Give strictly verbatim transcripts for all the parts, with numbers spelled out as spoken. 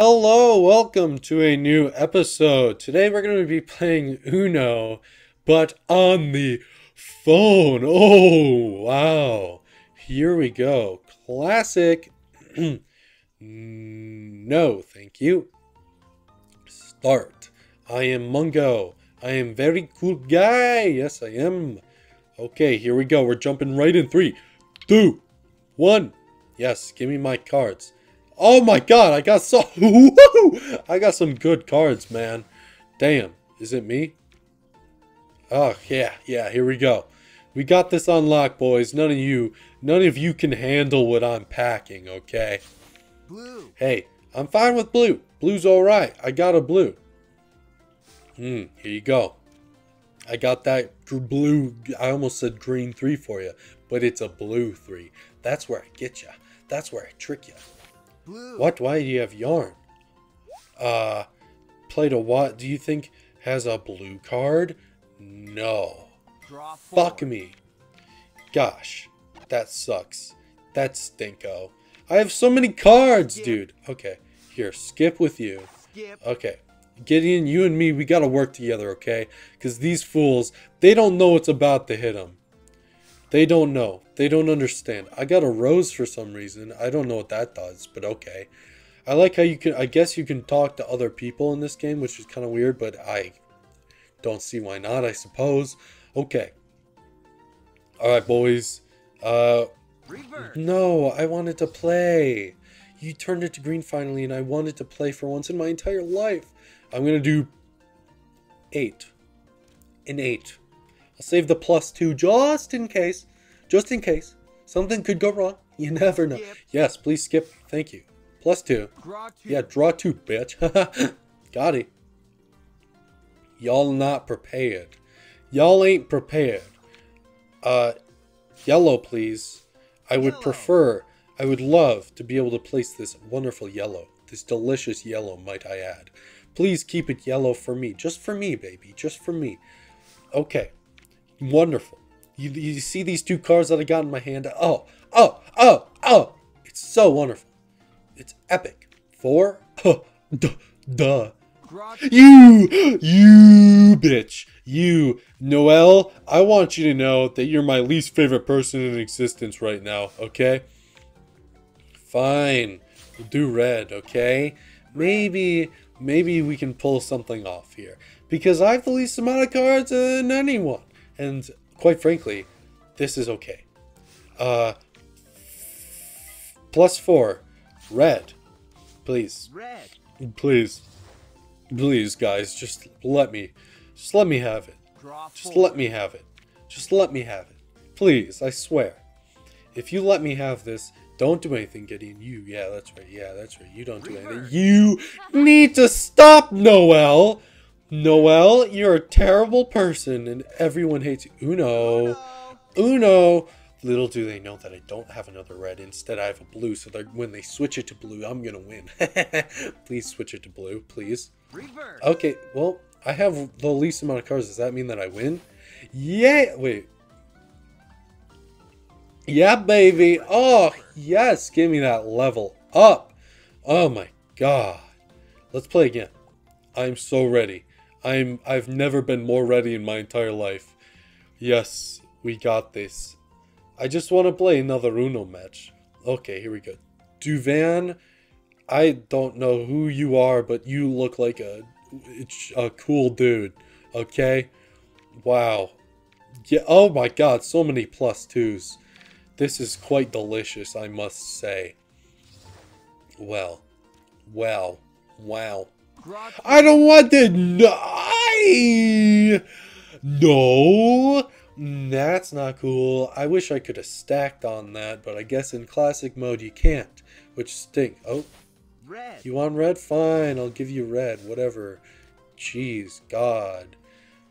Hello, welcome to a new episode. Today we're going to be playing Uno, but on the phone. Oh, wow. Here we go. Classic. No, thank you. Start. I am Mungo. I am very cool guy. Yes, I am. Okay, here we go. We're jumping right in. Three, two, one. Yes, give me my cards. Oh my god, I got so woo, I got some good cards, man. Damn, is it me? Oh yeah, yeah, here we go. We got this on lock, boys. None of you none of you can handle what I'm packing, okay? Blue. Hey, I'm fine with blue. Blue's alright. I got a blue. Hmm, here you go. I got that blue, I almost said green three for you, but it's a blue three. That's where I get you. That's where I trick you. What? Why do you have yarn? Uh, played a what? Do you think has a blue card? No. Draw Fuck me. Gosh, that sucks. That's stinko. I have so many cards, skip. Dude. Okay, here, skip with you. Skip. Okay, Gideon, you and me, we gotta work together, okay? Because these fools, they don't know what's about to hit them. They don't know. They don't understand. I got a rose for some reason. I don't know what that does, but okay. I like how you can, I guess you can talk to other people in this game, which is kind of weird, but I don't see why not, I suppose. Okay. Alright, boys. Uh, Reverse. No, I wanted to play. You turned it to green finally, and I wanted to play for once in my entire life. I'm going to do eight. An eight. I'll save the plus two just in case. Just in case. Something could go wrong. You never know. Skip. Yes, please skip. Thank you. Plus two. Draw two. Yeah, draw two, bitch. Got it. Y'all not prepared. Y'all ain't prepared. Uh, yellow, please. I would yellow. prefer, I would love to be able to place this wonderful yellow. This delicious yellow, might I add. Please keep it yellow for me. Just for me, baby. Just for me. Okay. Wonderful. You, you see these two cards that I got in my hand? Oh, oh, oh, oh. It's so wonderful. It's epic. Four? Huh, duh. duh. You, you bitch. You, Noel, I want you to know that you're my least favorite person in existence right now, okay? Fine. We'll do red, okay? Maybe, maybe we can pull something off here. Because I have the least amount of cards than anyone. And quite frankly, this is okay. Uh, plus four, red, please, red. please, please, guys, just let me, just let me have it. Draw just four. let me have it. Just let me have it. Please, I swear. If you let me have this, don't do anything, Gideon. You, yeah, that's right. Yeah, that's right. You don't do Reverse. anything. You need to stop, Noel. Noel, you're a terrible person and everyone hates you. Uno. Uno. Little do they know that I don't have another red. Instead, I have a blue. So when they switch it to blue, I'm going to win. Please switch it to blue, please. Reverse. Okay, well, I have the least amount of cards. Does that mean that I win? Yeah. Wait. Yeah, baby. Oh, yes. Give me that level up. Oh, my God. Let's play again. I'm so ready. I'm, I've never been more ready in my entire life. Yes, we got this. I just want to play another Uno match. Okay, here we go. Duvan, I don't know who you are, but you look like a, a cool dude. Okay? Wow. Yeah. Oh my god, so many plus twos. This is quite delicious, I must say. Well. Wow. Wow. I don't want that. No, no, that's not cool. I wish I could have stacked on that, but I guess in classic mode you can't, which stink. Oh, red. You want red? Fine, I'll give you red, whatever. Jeez, God.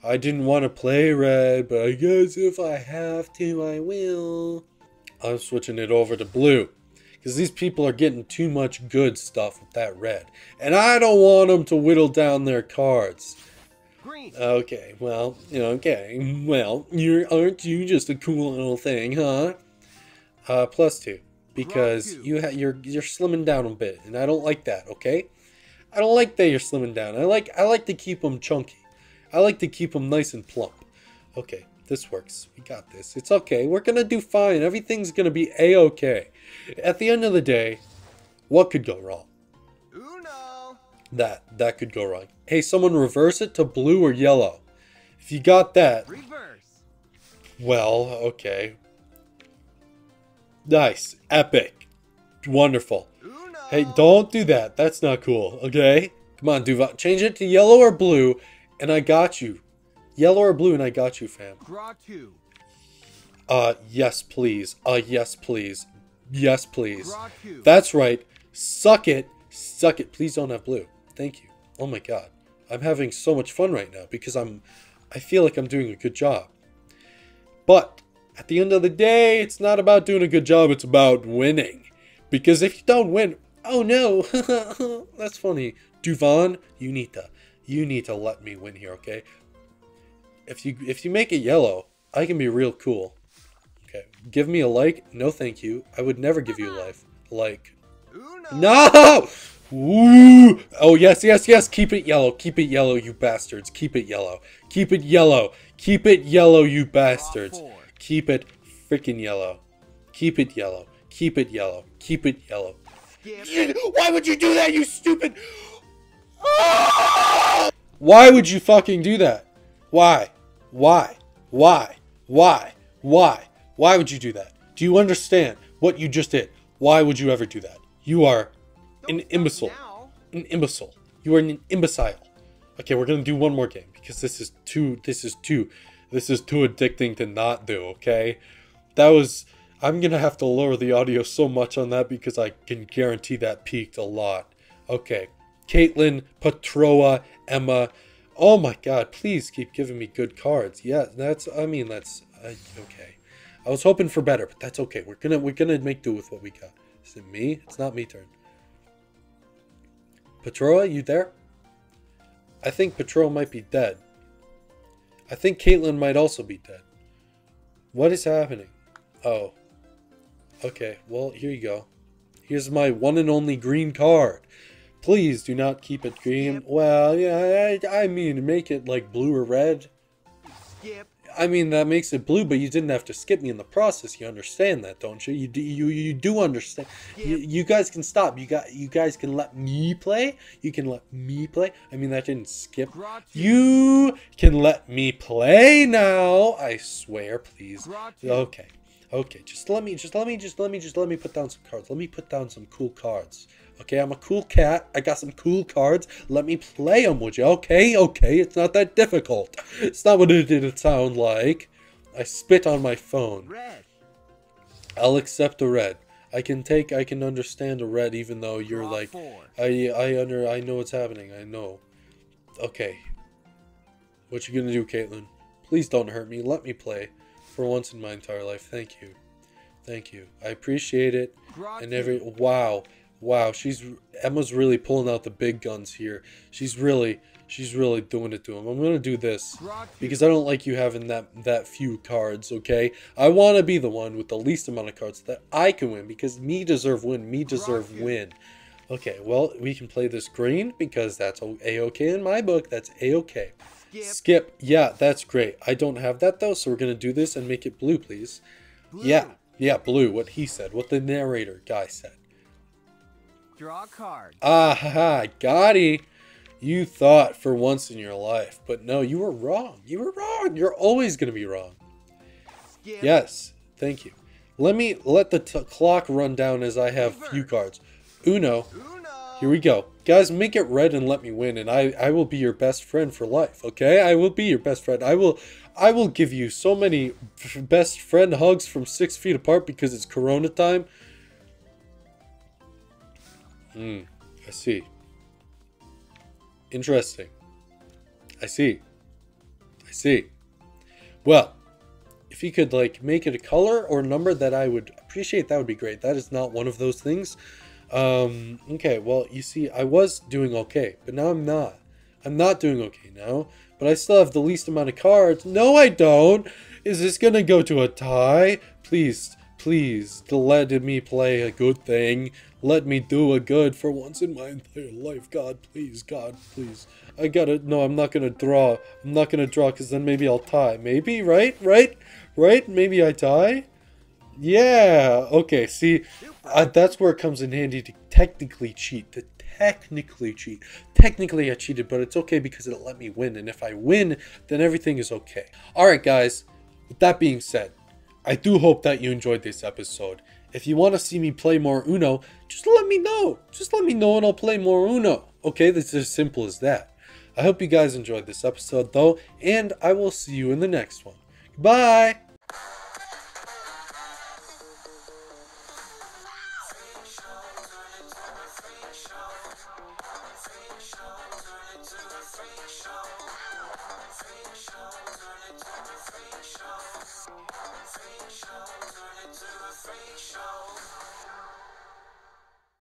I didn't want to play red, but I guess if I have to, I will. I'm switching it over to blue. Because these people are getting too much good stuff with that red. And I don't want them to whittle down their cards. Green. Okay, well, okay. Well, you're, aren't you just a cool little thing, huh? Uh, plus two. Because you ha you're, you're slimming down a bit. And I don't like that, okay? I don't like that you're slimming down. I like I like to keep them chunky. I like to keep them nice and plump. Okay, this works. We got this. It's okay. We're going to do fine. Everything's going to be a-okay. At the end of the day, what could go wrong? Uno. That. That could go wrong. Hey, someone reverse it to blue or yellow. If you got that. Reverse. Well, okay. Nice. Epic. Wonderful. Uno. Hey, don't do that. That's not cool. Okay? Come on, Duval. Change it to yellow or blue, and I got you. Yellow or blue, and I got you, fam. Draw two. Uh, yes, please. Uh, yes, please. Yes, please. Draw two. That's right. Suck it. Suck it. Please don't have blue. Thank you. Oh, my God. I'm having so much fun right now because I'm... I feel like I'm doing a good job. But at the end of the day, it's not about doing a good job. It's about winning. Because if you don't win, oh no, that's funny. Duvan, you need to, you need to let me win here, okay? If you if you make it yellow, I can be real cool. Okay, give me a like. No, thank you. I would never give you a life like. No. Ooh. Oh yes, yes, yes. Keep it yellow. Keep it yellow, you bastards. Keep it yellow. Keep it yellow. Keep it yellow, you bastards. Keep it freaking yellow. Keep it yellow. Keep it yellow. Keep it yellow. Why would you do that, you stupid? Oh! Why would you fucking do that? Why? Why? Why? Why? Why? Why would you do that? Do you understand what you just did? Why would you ever do that? You are an imbecile. An imbecile. You are an imbecile. Okay, we're gonna do one more game because this is too this is too this is too addicting to not do, okay? That was I'm gonna have to lower the audio so much on that because I can guarantee that peaked a lot. Okay. Caitlin, Petroa, Emma. Oh my God, please keep giving me good cards. Yeah, that's I mean that's uh, okay. I was hoping for better, but that's okay. We're gonna we're gonna make do with what we got. Is it me? It's not me turn. Petroa, you there? I think Petroa might be dead. I think Caitlin might also be dead. What is happening? Oh. Okay, well, here you go. Here's my one and only green card. Please do not keep it green. Skip. Well, yeah, I, I mean, make it like blue or red. Skip. I mean, that makes it blue, but you didn't have to skip me in the process. You understand that, don't you? You do, you, you do understand. You, you guys can stop. You got. You guys can let me play. You can let me play. I mean, that didn't skip. You can let me play now. I swear, please. Okay, okay. Just let me. Just let me. Just let me. Just let me put down some cards. Let me put down some cool cards. Okay, I'm a cool cat. I got some cool cards. Let me play them, would you? Okay, okay. It's not that difficult. It's not what it did sound like. I spit on my phone. Red. I'll accept a red. I can take. I can understand a red, even though you're Draw like, four. I, I under. I know what's happening. I know. Okay. What you gonna do, Caitlin? Please don't hurt me. Let me play, for once in my entire life. Thank you, thank you. I appreciate it. Draw and every two. Wow. Wow, she's Emma's really pulling out the big guns here. She's really, she's really doing it to him. I'm gonna do this because I don't like you having that that few cards. Okay, I want to be the one with the least amount of cards that I can win because me deserve win. Me deserve win. Okay, well we can play this green because that's a-okay in my book. That's a-okay. Skip. Skip. Yeah, that's great. I don't have that though, so we're gonna do this and make it blue, please. Blue. Yeah, yeah, blue. What he said. What the narrator guy said. Draw a card. Ah ha ha, Gotti. You thought for once in your life, but no, you were wrong. You were wrong. You're always gonna be wrong. Skip. Yes, thank you. Let me let the t clock run down as I have Reverse. Few cards. Uno. Uno. Here we go, guys. Make it red and let me win, and I I will be your best friend for life. Okay, I will be your best friend. I will I will give you so many best friend hugs from six feet apart because it's Corona time. Hmm, I see. Interesting. I see. I see. Well, if you could, like, make it a color or number that I would appreciate, that would be great. That is not one of those things. Um, okay, well, you see, I was doing okay, but now I'm not. I'm not doing okay now, but I still have the least amount of cards. No, I don't. Is this gonna go to a tie? Please, please, let me play a good thing. Let me do a good for once in my entire life. God, please. God, please. I gotta... No, I'm not gonna draw. I'm not gonna draw because then maybe I'll tie. Maybe, right? Right? Right? Maybe I tie? Yeah! Okay, see, uh, that's where it comes in handy to technically cheat. To technically cheat. Technically I cheated, but it's okay because it'll let me win. And if I win, then everything is okay. Alright, guys. With that being said, I do hope that you enjoyed this episode. If you want to see me play more Uno, just let me know. Just let me know and I'll play more Uno. Okay, that's as simple as that. I hope you guys enjoyed this episode though, and I will see you in the next one. Goodbye! Freak show.